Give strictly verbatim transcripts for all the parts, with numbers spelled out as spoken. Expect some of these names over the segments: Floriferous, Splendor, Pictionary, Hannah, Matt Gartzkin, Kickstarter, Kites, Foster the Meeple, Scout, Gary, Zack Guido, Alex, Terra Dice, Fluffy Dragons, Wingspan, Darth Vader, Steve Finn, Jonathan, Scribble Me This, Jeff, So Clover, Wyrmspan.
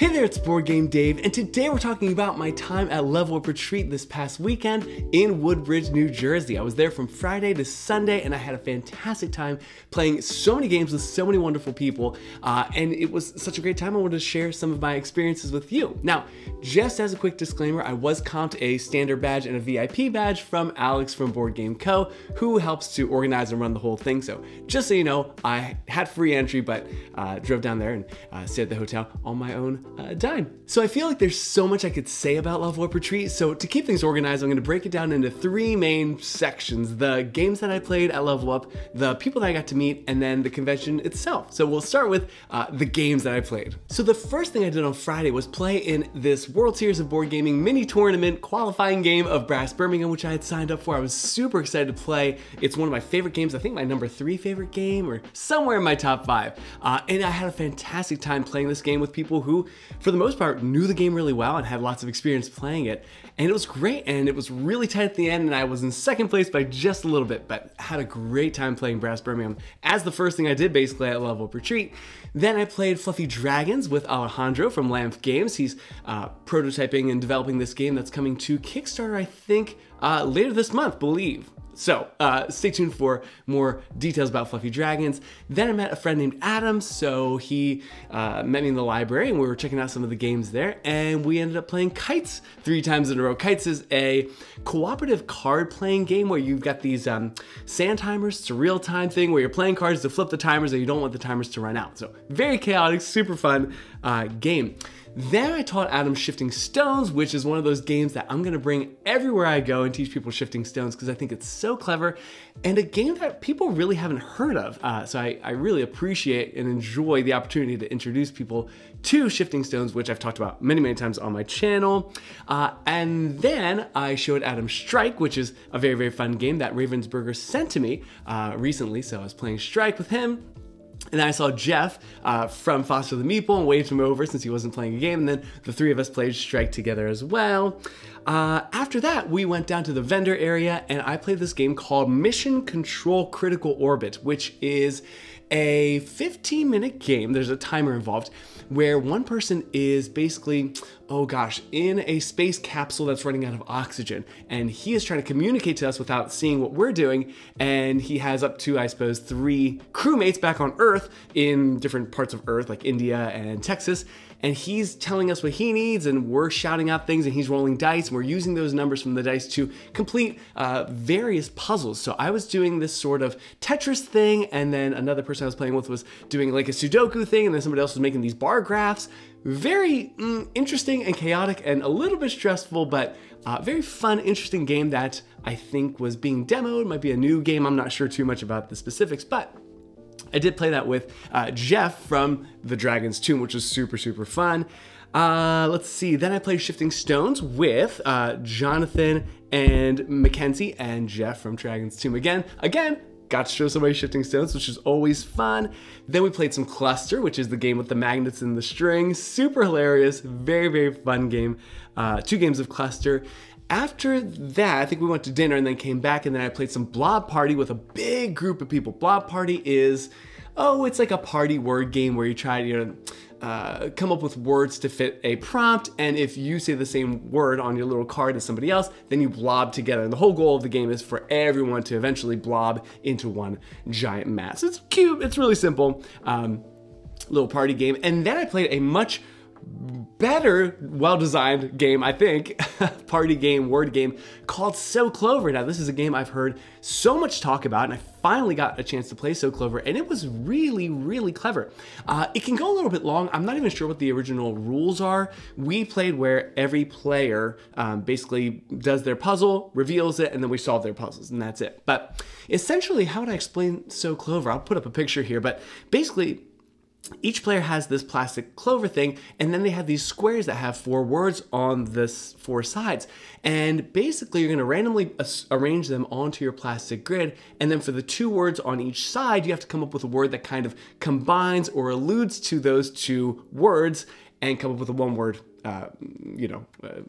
Hey there, it's Board Game Dave, and today we're talking about my time at Level Up Retreat this past weekend in Woodbridge, New Jersey. I was there from Friday to Sunday, and I had a fantastic time playing so many games with so many wonderful people, uh, and it was such a great time. I wanted to share some of my experiences with you. Now, just as a quick disclaimer, I was comped a standard badge and a V I P badge from Alex from Board Game Co., who helps to organize and run the whole thing, so just so you know, I had free entry, but uh, drove down there and uh, stayed at the hotel on my own Uh, dime. So I feel like there's so much I could say about Level Up Retreat, so to keep things organized, I'm going to break it down into three main sections: the games that I played at Level Up, the people that I got to meet, and then the convention itself. So we'll start with uh, the games that I played. So the first thing I did on Friday was play in this World Series of Board Gaming mini tournament qualifying game of Brass Birmingham, which I had signed up for. I was super excited to play. It's one of my favorite games, I think my number three favorite game, or somewhere in my top five. Uh, and I had a fantastic time playing this game with people who, for the most part, knew the game really well and had lots of experience playing it. And it was great, and it was really tight at the end, and I was in second place by just a little bit, but had a great time playing Brass Birmingham as the first thing I did basically at Level Up Retreat. Then I played Fluffy Dragons with Alejandro from L A M F Games. He's uh, prototyping and developing this game that's coming to Kickstarter, I think, uh, later this month, believe. So uh, stay tuned for more details about Fluffy Dragons. Then I met a friend named Adam, so he uh, met me in the library and we were checking out some of the games there, and we ended up playing Kites three times in a row. Kites is a cooperative card playing game where you've got these um, sand timers. It's a real time thing where you're playing cards to flip the timers and you don't want the timers to run out. So very chaotic, super fun uh, game. Then I taught Adam Shifting Stones, which is one of those games that I'm going to bring everywhere I go and teach people Shifting Stones because I think it's so clever and a game that people really haven't heard of. Uh, so I, I really appreciate and enjoy the opportunity to introduce people to Shifting Stones, which I've talked about many, many times on my channel. Uh, and then I showed Adam Strike, which is a very, very fun game that Ravensburger sent to me uh, recently. So I was playing Strike with him. And I saw Jeff uh, from Foster the Meeple and waved him over since he wasn't playing a game. And then the three of us played Strike together as well. Uh, after that, we went down to the vendor area and I played this game called Mission Control Critical Orbit, which is a fifteen minute game, there's a timer involved, where one person is basically, oh gosh, in a space capsule that's running out of oxygen. And he is trying to communicate to us without seeing what we're doing. And he has up to, I suppose, three crewmates back on Earth in different parts of Earth, like India and Texas. And he's telling us what he needs and we're shouting out things and he's rolling dice and we're using those numbers from the dice to complete uh, various puzzles. So I was doing this sort of Tetris thing, and then another person I was playing with was doing like a Sudoku thing, and then somebody else was making these bar graphs. Very mm, interesting and chaotic and a little bit stressful, but uh, very fun, interesting game that I think was being demoed. Might be a new game, I'm not sure too much about the specifics, but I did play that with uh, Jeff from The Dragon's Tomb, which was super, super fun. Uh, let's see, then I played Shifting Stones with uh, Jonathan and Mackenzie and Jeff from Dragon's Tomb again. Again, got to show somebody Shifting Stones, which is always fun. Then we played some Cluster, which is the game with the magnets and the strings. Super hilarious, very, very fun game. Uh, two games of Cluster. After that, I think we went to dinner and then came back, and then I played some Blob Party with a big group of people. Blob Party is, oh, it's like a party word game where you try to, you know, Uh, come up with words to fit a prompt, and if you say the same word on your little card as somebody else, then you blob together. And the whole goal of the game is for everyone to eventually blob into one giant mass. It's cute, it's really simple, um, little party game. And then I played a much better, well-designed game, I think, party game, word game, called So Clover. Now, this is a game I've heard so much talk about, and I finally got a chance to play So Clover, and it was really, really clever. Uh, it can go a little bit long. I'm not even sure what the original rules are. We played where every player um, basically does their puzzle, reveals it, and then we solve their puzzles, and that's it. But essentially, how would I explain So Clover? I'll put up a picture here, but basically, each player has this plastic clover thing, and then they have these squares that have four words on this four sides. And basically, you're gonna randomly arrange them onto your plastic grid, and then for the two words on each side, you have to come up with a word that kind of combines or alludes to those two words and come up with a one word uh, you know, uh,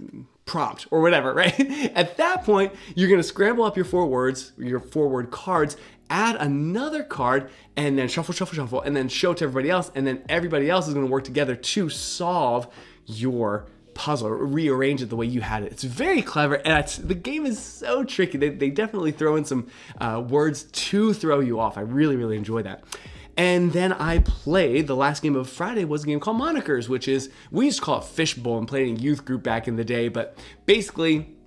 prompt or whatever, right? At that point, you're going to scramble up your four words, your four word cards, add another card, and then shuffle, shuffle, shuffle, and then show it to everybody else, and then everybody else is going to work together to solve your puzzle, rearrange it the way you had it. It's very clever, and it's, the game is so tricky. They, they definitely throw in some uh, words to throw you off. I really, really enjoy that. And then I played, the last game of Friday was a game called Monikers, which is, we used to call it Fishbowl and played in a youth group back in the day, but basically,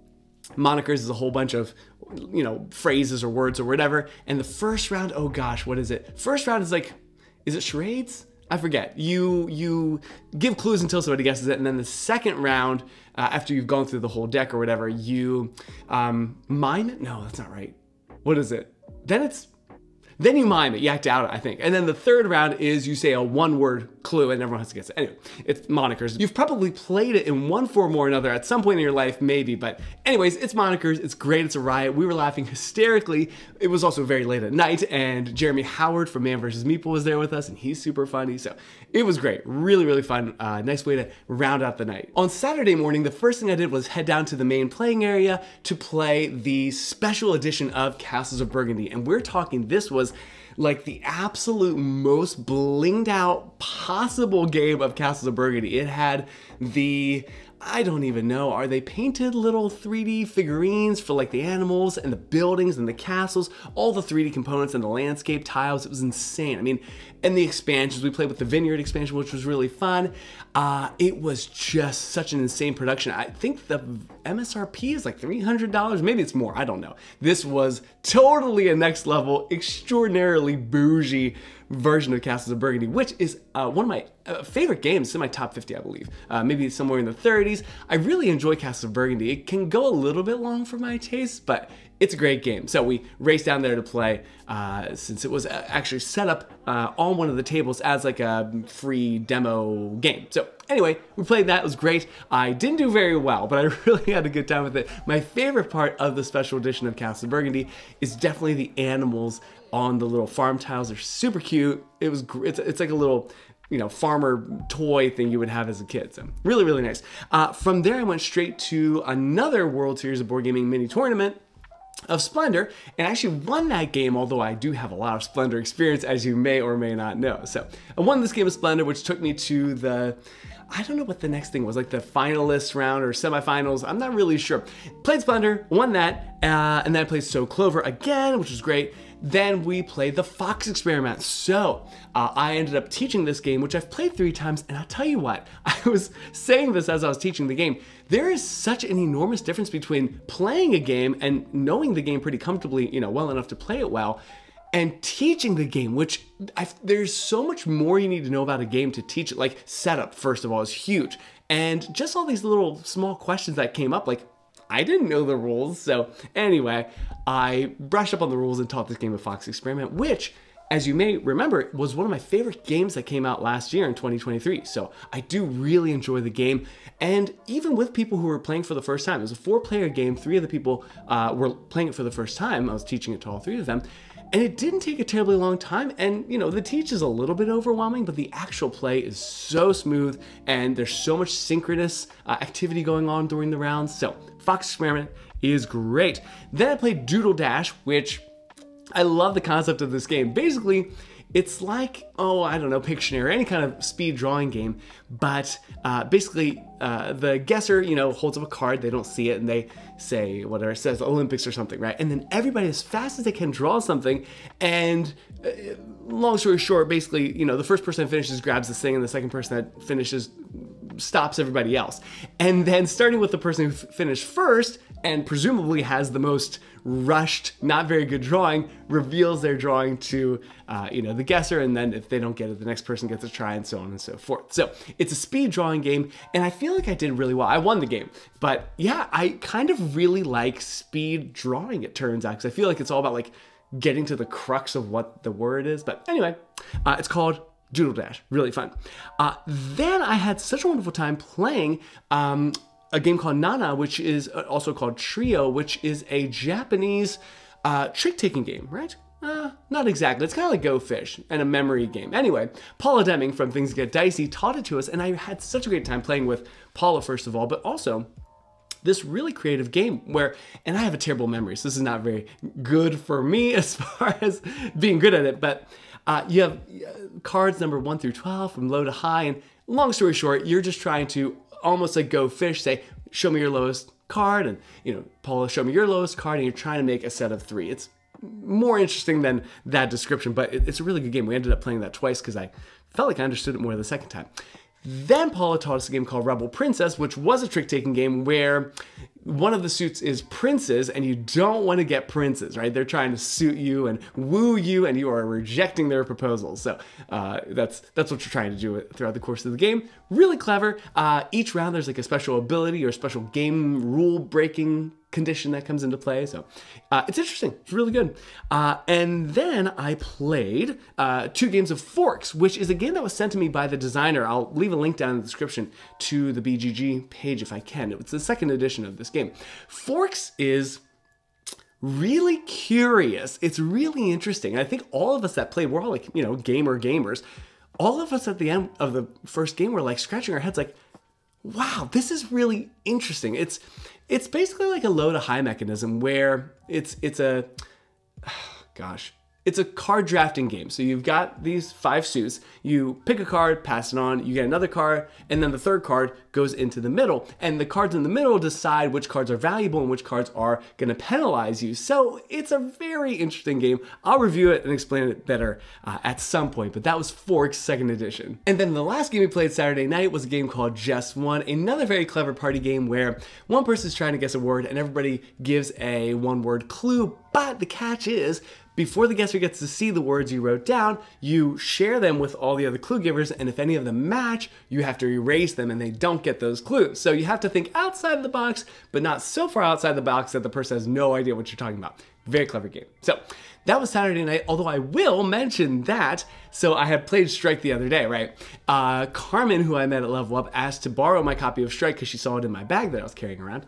Monikers is a whole bunch of, you know, phrases or words or whatever, and the first round, oh gosh, what is it? First round is like, is it charades? I forget. You you give clues until somebody guesses it, and then the second round, uh, after you've gone through the whole deck or whatever, you um, mime it? No, that's not right. What is it? Then it's, then you mime it. You act out, I think. And then the third round is you say a one-word clue, and everyone has to guess it. Anyway, it's Monikers. You've probably played it in one form or another at some point in your life, maybe. But anyways, it's Monikers. It's great. It's a riot. We were laughing hysterically. It was also very late at night, and Jeremy Howard from Man versus. Meeple was there with us, and he's super funny. So it was great. Really, really fun. Uh, nice way to round out the night. On Saturday morning, the first thing I did was head down to the main playing area to play the special edition of Castles of Burgundy. And we're talking, this was like the absolute most blinged out possible game of Castles of Burgundy. It had the, I don't even know, are they painted little three D figurines for like the animals and the buildings and the castles, all the three D components and the landscape tiles. It was insane. I mean, and the expansions, we played with the Vineyard expansion, which was really fun. Uh, it was just such an insane production. I think the M S R P is like three hundred dollars, maybe it's more, I don't know. This was totally a next level, extraordinarily bougie version of Castles of Burgundy, which is uh, one of my uh, favorite games. It's in my top fifty, I believe. Uh, maybe it's somewhere in the thirties. I really enjoy Castles of Burgundy. It can go a little bit long for my taste, but it's a great game. So we raced down there to play, uh, since it was actually set up uh, on one of the tables as like a free demo game. So anyway, we played that, it was great. I didn't do very well, but I really had a good time with it. My favorite part of the special edition of Castles of Burgundy is definitely the animals on the little farm tiles. They're super cute. It was, it's, it's like a little, you know, farmer toy thing you would have as a kid. So really, really nice. Uh, from there, I went straight to another World Series of Board Gaming mini tournament of Splendor, and I actually won that game, although I do have a lot of Splendor experience, as you may or may not know. So I won this game of Splendor, which took me to the, I don't know what the next thing was, like the finalists round or semifinals, I'm not really sure. Played Splendor, won that, uh, and then I played So Clover again, which was great. Then we played the Fox Experiment. So uh, I ended up teaching this game, which I've played three times, and I'll tell you what, I was saying this as I was teaching the game, there is such an enormous difference between playing a game and knowing the game pretty comfortably, you know, well enough to play it well, and teaching the game, which I've, there's so much more you need to know about a game to teach it. Like setup, first of all, is huge. And just all these little small questions that came up, like, I didn't know the rules. So anyway, I brushed up on the rules and taught this game of Fox Experiment, which, as you may remember, was one of my favorite games that came out last year in twenty twenty-three. So I do really enjoy the game. And even with people who were playing for the first time, it was a four player game, three of the people uh, were playing it for the first time. I was teaching it to all three of them. And it didn't take a terribly long time, and you know, the teach is a little bit overwhelming, but the actual play is so smooth, and there's so much synchronous uh, activity going on during the rounds. So Fox Experiment is great. Then I played Doodle Dash, which I love the concept of this game. Basically, it's like, oh, I don't know, Pictionary, any kind of speed drawing game, but uh, basically uh, the guesser, you know, holds up a card, they don't see it, and they say whatever it says, Olympics or something, right? And then everybody, as fast as they can, draw something, and uh, long story short, basically, you know, the first person that finishes grabs this thing, and the second person that finishes stops everybody else. And then starting with the person who finished first, and presumably has the most rushed, not very good drawing, reveals their drawing to uh, you know, the guesser, and then if they don't get it, the next person gets a try, and so on and so forth. So it's a speed drawing game, and I feel like I did really well. I won the game, but yeah, I kind of really like speed drawing, it turns out, because I feel like it's all about like getting to the crux of what the word is. But anyway, uh, it's called Doodle Dash, really fun. Uh, then I had such a wonderful time playing um, a game called Nana, which is also called Trio, which is a Japanese uh, trick-taking game, right? Uh, not exactly. It's kind of like Go Fish and a memory game. Anyway, Paula Deming from Things Get Dicey taught it to us, and I had such a great time playing with Paula, first of all, but also this really creative game where, and I have a terrible memory, so this is not very good for me as far as being good at it, but uh, you have cards number one through twelve from low to high, and long story short, you're just trying to, almost like Go Fish, say, show me your lowest card, and, you know, Paula, show me your lowest card, and you're trying to make a set of three. It's more interesting than that description, but it's a really good game. We ended up playing that twice because I felt like I understood it more the second time. Then Paula taught us a game called Rebel Princess, which was a trick-taking game where one of the suits is princes, and you don't want to get princes, right? They're trying to suit you and woo you, and you are rejecting their proposals. So uh, that's that's what you're trying to do throughout the course of the game. Really clever. Uh, each round there's like a special ability or special game rule-breaking condition that comes into play, so uh, it's interesting. It's really good. Uh, and then I played uh, two games of Forks, which is a game that was sent to me by the designer. I'll leave a link down in the description to the B G G page if I can. It's the second edition of this game. Forks is really curious. It's really interesting. And I think all of us that played, we're all like, you know, gamer gamers. All of us at the end of the first game were like scratching our heads like, wow, this is really interesting. It's it's basically like a low to high mechanism where it's it's a gosh, it's a card drafting game. So you've got these five suits, you pick a card, pass it on, you get another card, and then the third card goes into the middle. And the cards in the middle decide which cards are valuable and which cards are gonna penalize you. So it's a very interesting game. I'll review it and explain it better uh, at some point, but that was Forks second Edition. And then the last game we played Saturday night was a game called Just One, another very clever party game where one person's trying to guess a word and everybody gives a one-word clue, but the catch is, before the guesser gets to see the words you wrote down, you share them with all the other clue givers, and if any of them match, you have to erase them and they don't get those clues. So you have to think outside of the box, but not so far outside the box that the person has no idea what you're talking about. Very clever game. So that was Saturday night, although I will mention that, so I had played Strike the other day, right? Uh, Carmen, who I met at Level Up, asked to borrow my copy of Strike because she saw it in my bag that I was carrying around.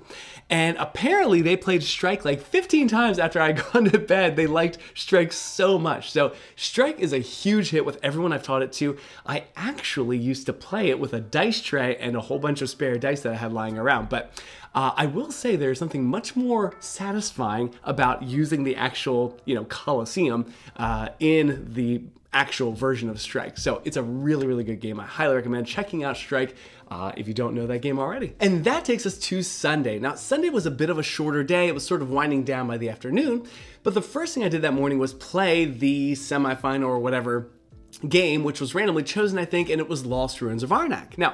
And apparently they played Strike like fifteen times after I'd gone to bed. They liked Strike so much. So Strike is a huge hit with everyone I've taught it to. I actually used to play it with a dice tray and a whole bunch of spare dice that I had lying around, but Uh, I will say there's something much more satisfying about using the actual, you know, Colosseum uh, in the actual version of Strike. So it's a really, really good game. I highly recommend checking out Strike uh, if you don't know that game already. And that takes us to Sunday. Now, Sunday was a bit of a shorter day. It was sort of winding down by the afternoon. But the first thing I did that morning was play the semifinal or whatever game, which was randomly chosen, I think, and it was Lost Ruins of Arnak. Now,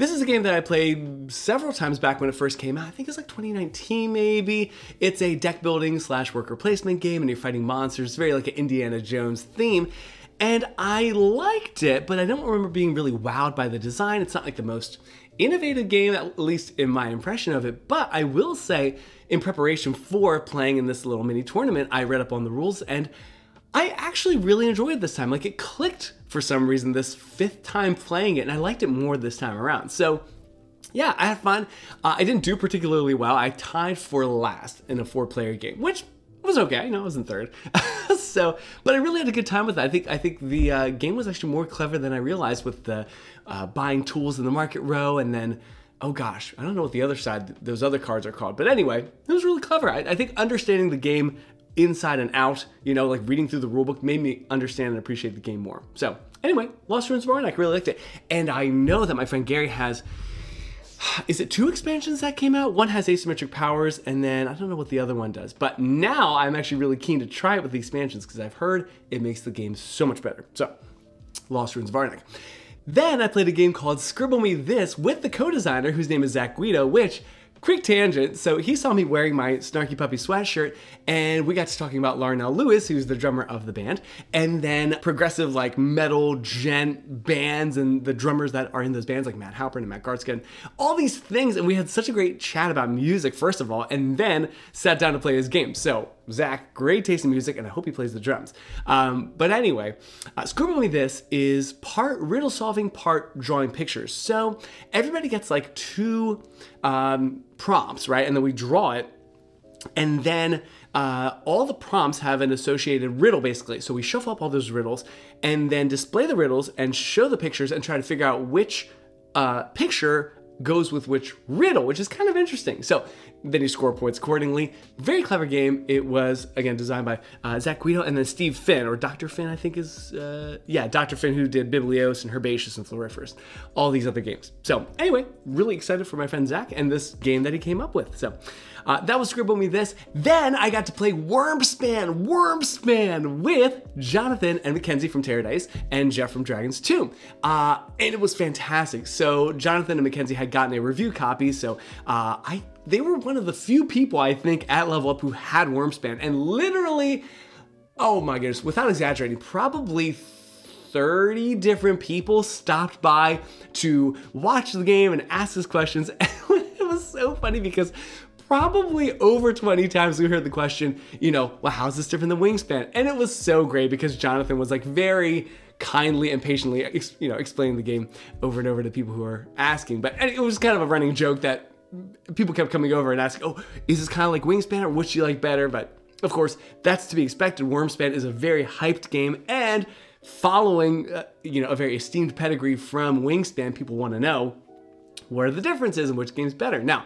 this is a game that I played several times back when it first came out. I think it's like twenty nineteen maybe. It's a deck building slash worker placement game and you're fighting monsters. It's very like an Indiana Jones theme. And I liked it, but I don't remember being really wowed by the design. It's not like the most innovative game, at least in my impression of it. But I will say, in preparation for playing in this little mini tournament, I read up on the rules and I actually really enjoyed it this time. Like it clicked for some reason this fifth time playing it, and I liked it more this time around. So yeah, I had fun. Uh, I didn't do particularly well. I tied for last in a four player game, which was okay. You know, I was in third. So, but I really had a good time with it. I think I think the uh, game was actually more clever than I realized with the uh, buying tools in the market row, and then, oh gosh, I don't know what the other side, those other cards are called. But anyway, it was really clever. I, I think understanding the game inside and out, you know, like reading through the rulebook made me understand and appreciate the game more. So anyway, Lost Ruins of Arnak, really liked it. And I know that my friend Gary has, is it two expansions that came out? One has asymmetric powers, and then I don't know what the other one does. But now I'm actually really keen to try it with the expansions because I've heard it makes the game so much better. So Lost Ruins of Arnak. Then I played a game called Scribble Me This with the co-designer, whose name is Zack Guido, which, quick tangent, so he saw me wearing my Snarky Puppy sweatshirt, and we got to talking about Larnell Lewis, who's the drummer of the band, and then progressive like metal gent bands and the drummers that are in those bands, like Matt Halpern and Matt Gartzkin, all these things, and we had such a great chat about music, first of all, and then sat down to play his game. So Zach, great taste in music, and I hope he plays the drums. Um, but anyway, uh, Scribble Me This is part riddle solving, part drawing pictures. So everybody gets like two um, prompts, right? And then we draw it, and then Uh, all the prompts have an associated riddle, basically. So we shuffle up all those riddles and then display the riddles and show the pictures and try to figure out which uh, picture goes with which riddle, which is kind of interesting. So then you score points accordingly. Very clever game. It was, again, designed by uh, Zack Guido and then Steve Finn, or Doctor Finn, I think is, uh, yeah, Doctor Finn, who did Biblios and Herbaceous and Floriferous, all these other games. So anyway, really excited for my friend Zack and this game that he came up with. So uh, that was Scribble Me This. Then I got to play Wyrmspan, Wyrmspan with Jonathan and Mackenzie from Terra Dice and Jeff from Dragon's Tomb. Uh, and it was fantastic. So Jonathan and Mackenzie had gotten a review copy, so uh, I they were one of the few people, I think, at Level Up who had Wyrmspan, and literally, oh my goodness, without exaggerating, probably thirty different people stopped by to watch the game and ask us questions. And it was so funny because probably over twenty times we heard the question, you know, well, how's this different than Wingspan? And it was so great because Jonathan was like very kindly and patiently, you know, explaining the game over and over to people who are asking. But it was kind of a running joke that people kept coming over and asking, oh, is this kind of like Wingspan or what do you like better? But of course, that's to be expected. Wyrmspan is a very hyped game, and following, uh, you know, a very esteemed pedigree from Wingspan, people want to know what are the differences and which game's better. Now,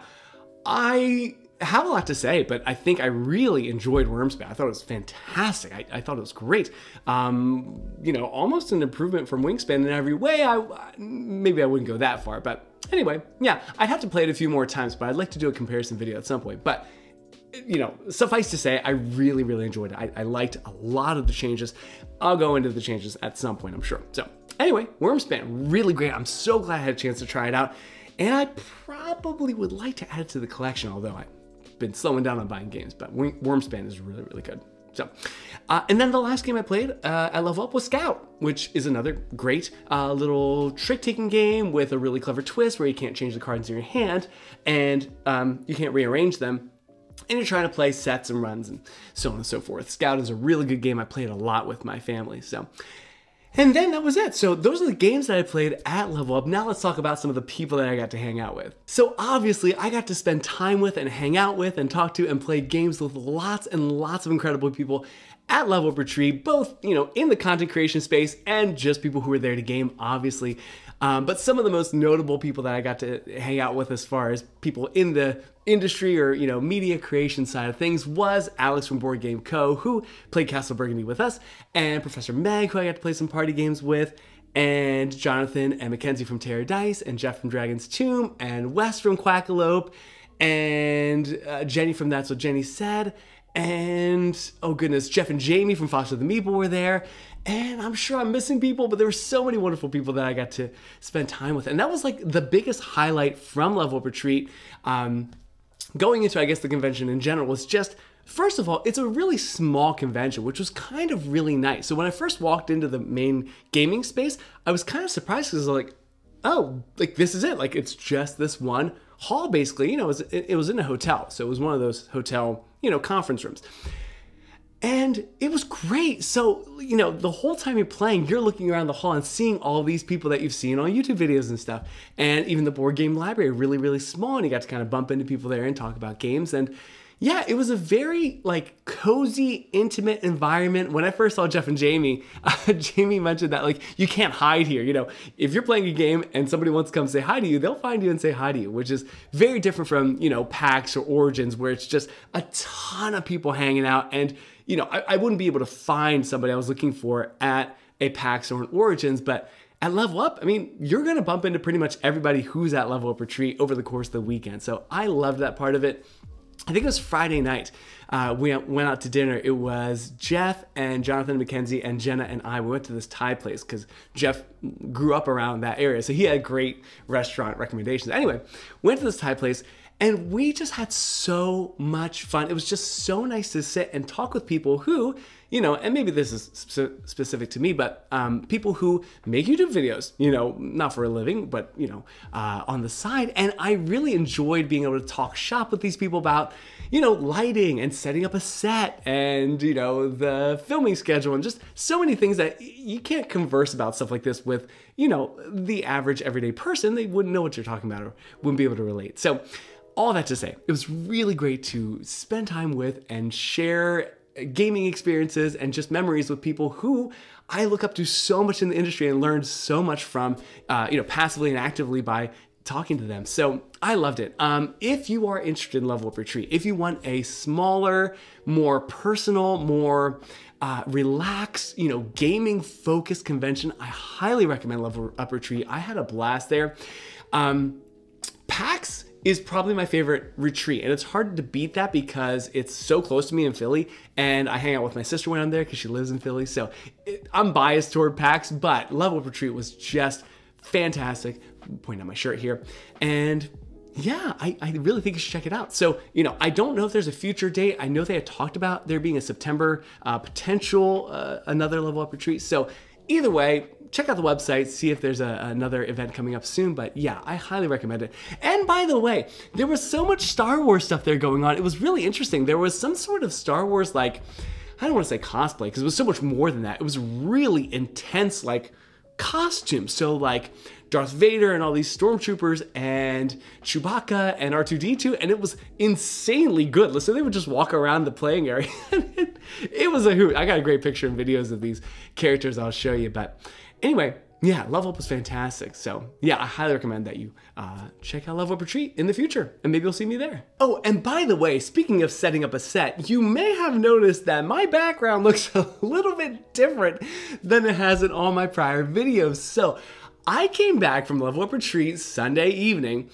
I have a lot to say, but I think I really enjoyed Wyrmspan. I thought it was fantastic. I, I thought it was great. Um, you know, almost an improvement from Wingspan in every way. I maybe I wouldn't go that far, but anyway, yeah, I'd have to play it a few more times, but I'd like to do a comparison video at some point. But you know, suffice to say, I really, really enjoyed it. I, I liked a lot of the changes. I'll go into the changes at some point, I'm sure. So anyway, Wyrmspan, really great. I'm so glad I had a chance to try it out. And I probably would like to add it to the collection, although I been slowing down on buying games, but Wyrmspan is really, really good. So, uh, and then the last game I played uh, at Level Up was Scout, which is another great uh, little trick-taking game with a really clever twist where you can't change the cards in your hand and um, you can't rearrange them, and you're trying to play sets and runs and so on and so forth. Scout is a really good game. I played a lot with my family, so. And then that was it. So those are the games that I played at Level Up. Now let's talk about some of the people that I got to hang out with. So obviously I got to spend time with and hang out with and talk to and play games with lots and lots of incredible people at Level Up Retreat, both, you know, in the content creation space and just people who were there to game, obviously. Um, but some of the most notable people that I got to hang out with as far as people in the industry or, you know, media creation side of things was Alex from Board Game Co., who played Castles of Burgundy with us, and Professor Meg, who I got to play some party games with, and Jonathan and Mackenzie from Terra Dice, and Jeff from Dragon's Tomb, and Wes from Quackalope, and uh, Jenny from That's What Jenny Said, and, oh goodness, Jeff and Jamie from Foster the Meeple were there. And I'm sure I'm missing people, but there were so many wonderful people that I got to spend time with. And that was like the biggest highlight from Level Up Retreat. Um, going into, I guess, the convention in general was just, first of all, it's a really small convention, which was kind of really nice. So when I first walked into the main gaming space, I was kind of surprised because I was like, oh, like this is it. Like it's just this one hall, basically. You know, it was, it, it was in a hotel. So it was one of those hotel, you know, conference rooms. And it was great. So, you know, the whole time you're playing, you're looking around the hall and seeing all these people that you've seen on YouTube videos and stuff. And even the board game library, really, really small. And you got to kind of bump into people there and talk about games. And yeah, it was a very like cozy, intimate environment. When I first saw Jeff and Jamie, uh, Jamie mentioned that like, you can't hide here. You know, if you're playing a game and somebody wants to come say hi to you, they'll find you and say hi to you, which is very different from, you know, PAX or Origins, where it's just a ton of people hanging out. And you know, I, I wouldn't be able to find somebody I was looking for at a PAX or an Origins, but at Level Up, I mean, you're going to bump into pretty much everybody who's at Level Up Retreat over the course of the weekend. So I loved that part of it. I think it was Friday night. Uh, we went out to dinner. It was Jeff and Jonathan Mackenzie and Jenna and I. We went to this Thai place because Jeff grew up around that area. So he had great restaurant recommendations. Anyway, went to this Thai place. And we just had so much fun. It was just so nice to sit and talk with people who, you know, and maybe this is sp specific to me, but um, people who make YouTube videos, you know, not for a living, but, you know, uh, on the side. And I really enjoyed being able to talk shop with these people about, you know, lighting and setting up a set and, you know, the filming schedule and just so many things that you can't converse about stuff like this with, you know, the average everyday person. They wouldn't know what you're talking about or wouldn't be able to relate. So all that to say, it was really great to spend time with and share gaming experiences and just memories with people who I look up to so much in the industry and learn so much from, uh, you know, passively and actively by talking to them. So I loved it. Um, if you are interested in Level Up Retreat, if you want a smaller, more personal, more uh, relaxed, you know, gaming focused convention, I highly recommend Level Up Retreat. I had a blast there. Um, PAX is probably my favorite retreat, and it's hard to beat that because it's so close to me in Philly, and I hang out with my sister when I'm there because she lives in Philly. So it, I'm biased toward PAX, but Level Up Retreat was just fantastic. I'm pointing out my shirt here. And yeah, I, I really think you should check it out. So, you know, I don't know if there's a future date. I know they had talked about there being a September uh, potential uh, another Level Up Retreat. So either way, check out the website, see if there's a, another event coming up soon. But yeah, I highly recommend it. And by the way, there was so much Star Wars stuff there going on. It was really interesting. There was some sort of Star Wars, like, I don't want to say cosplay because it was so much more than that. It was really intense, like, costumes. So like Darth Vader and all these stormtroopers and Chewbacca and R two D two, and it was insanely good. So they would just walk around the playing area. it, it was a hoot. I got a great picture and videos of these characters I'll show you. But anyway, yeah, Level Up was fantastic. So yeah, I highly recommend that you uh, check out Level Up Retreat in the future, and maybe you'll see me there. Oh, and by the way, speaking of setting up a set, you may have noticed that my background looks a little bit different than it has in all my prior videos. So I came back from Level Up Retreat Sunday evening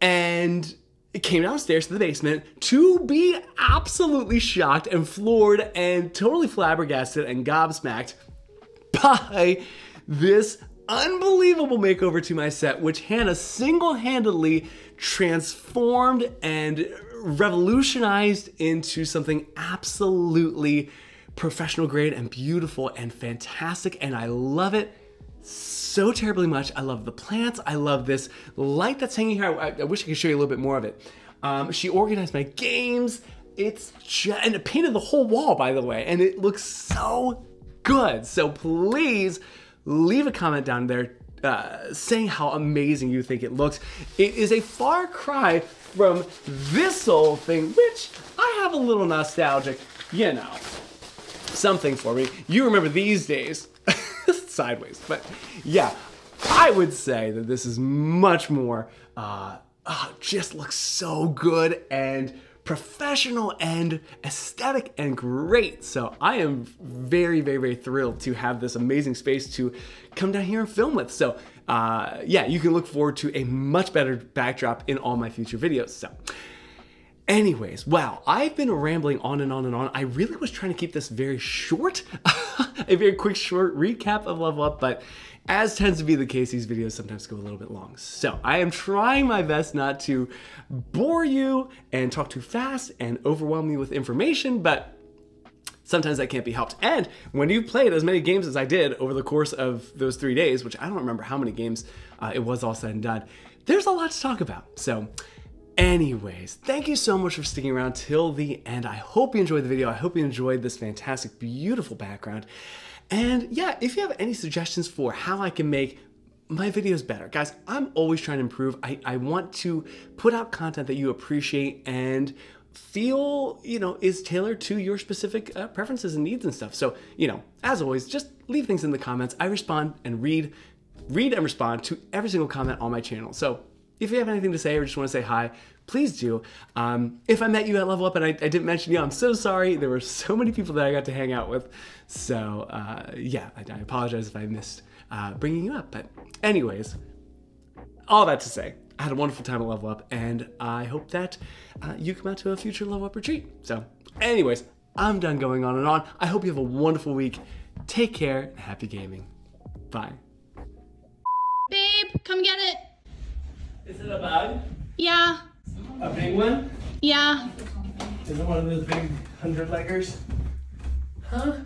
and came downstairs to the basement to be absolutely shocked and floored and totally flabbergasted and gobsmacked by this unbelievable makeover to my set, which Hannah single-handedly transformed and revolutionized into something absolutely professional grade and beautiful and fantastic, and I love it so terribly much. I love the plants. I love this light that's hanging here. I, I wish I could show you a little bit more of it. Um, she organized my games. It's just, and it painted the whole wall, by the way, and it looks so good. So please leave a comment down there uh, saying how amazing you think it looks. It is a far cry from this old thing, which I have a little nostalgic, you know, something for me. You remember these days, sideways, but yeah, I would say that this is much more, uh, oh, just looks so good and professional and aesthetic and great. So I am very, very, very thrilled to have this amazing space to come down here and film with. So uh, yeah, you can look forward to a much better backdrop in all my future videos. So anyways, wow, I've been rambling on and on and on. I really was trying to keep this very short, a very quick, short recap of Level Up, but as tends to be the case, these videos sometimes go a little bit long. So I am trying my best not to bore you and talk too fast and overwhelm you with information, but sometimes that can't be helped. And when you played as many games as I did over the course of those three days, which I don't remember how many games uh, it was all said and done, there's a lot to talk about. So anyways, thank you so much for sticking around till the end. I hope you enjoyed the video. I hope you enjoyed this fantastic, beautiful background. And yeah, if you have any suggestions for how I can make my videos better, guys, I'm always trying to improve. I, I want to put out content that you appreciate and feel, you know, is tailored to your specific uh, preferences and needs and stuff. So, you know, as always, just leave things in the comments. I respond and read, read and respond to every single comment on my channel. So if you have anything to say or just want to say hi, please do. Um, if I met you at Level Up and I, I didn't mention you, I'm so sorry. There were so many people that I got to hang out with. So uh, yeah, I, I apologize if I missed uh, bringing you up. But anyways, all that to say, I had a wonderful time at Level Up, and I hope that uh, you come out to a future Level Up retreat. So anyways, I'm done going on and on. I hope you have a wonderful week. Take care and happy gaming. Bye. Babe, come get it. Is it a bag? Yeah. A big one? Yeah. Is it one of those big hundred-leggers? Huh?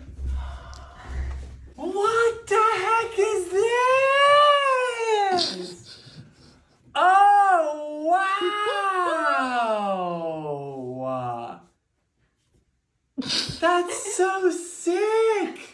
What the heck is this? Oh, wow! That's so sick!